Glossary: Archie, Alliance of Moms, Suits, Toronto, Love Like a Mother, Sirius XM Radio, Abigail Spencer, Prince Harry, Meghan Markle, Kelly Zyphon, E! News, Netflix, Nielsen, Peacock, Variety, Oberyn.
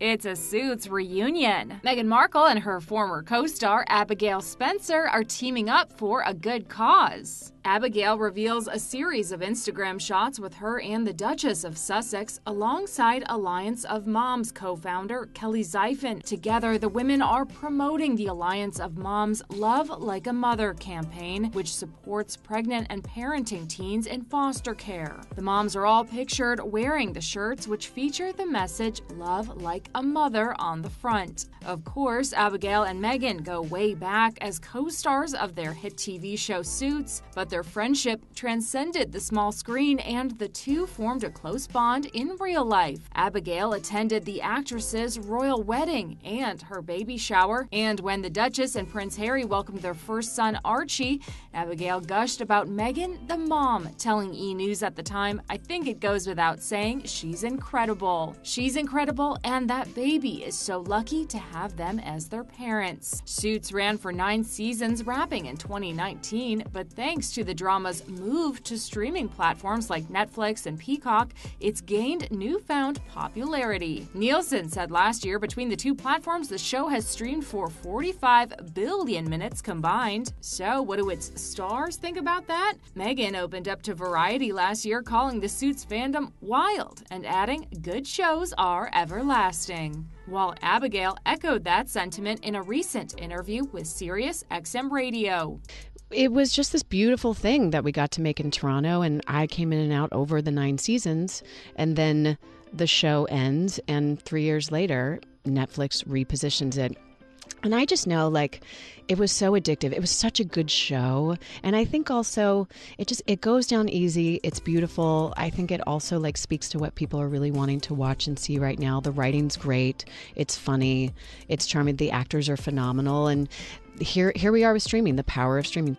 It's a Suits reunion. Meghan Markle and her former co-star Abigail Spencer are teaming up for a good cause. Abigail reveals a series of Instagram shots with her and the Duchess of Sussex alongside Alliance of Moms co-founder Kelly Zyphon. Together, the women are promoting the Alliance of Moms Love Like a Mother campaign, which supports pregnant and parenting teens in foster care. The moms are all pictured wearing the shirts, which feature the message Love Like a Mother on the front. Of course, Abigail and Meghan go way back as co-stars of their hit TV show Suits, but their friendship transcended the small screen and the two formed a close bond in real life. Abigail attended the actress's royal wedding and her baby shower, and when the Duchess and Prince Harry welcomed their first son, Archie, Abigail gushed about Meghan the mom, telling E! News at the time, "I think it goes without saying, she's incredible. She's incredible, and that baby is so lucky to have them as their parents." Suits ran for 9 seasons, wrapping in 2019, but thanks to the drama's move to streaming platforms like Netflix and Peacock, it's gained newfound popularity. Nielsen said last year between the two platforms, the show has streamed for 45 billion minutes combined. So what do its stars think about that? Meghan opened up to Variety last year, calling the Suits fandom wild and adding, "Good shows are everlasting." While Abigail echoed that sentiment in a recent interview with Sirius XM Radio. It was just this beautiful thing that we got to make in Toronto, and I came in and out over the 9 seasons, and then the show ends, and 3 years later, Netflix repositions it. And I just know, like, it was so addictive. It was such a good show. And I think also it goes down easy. It's beautiful. I think it also, like, speaks to what people are really wanting to watch and see right now. The writing's great. It's funny. It's charming. The actors are phenomenal. And here we are with streaming, the power of streaming.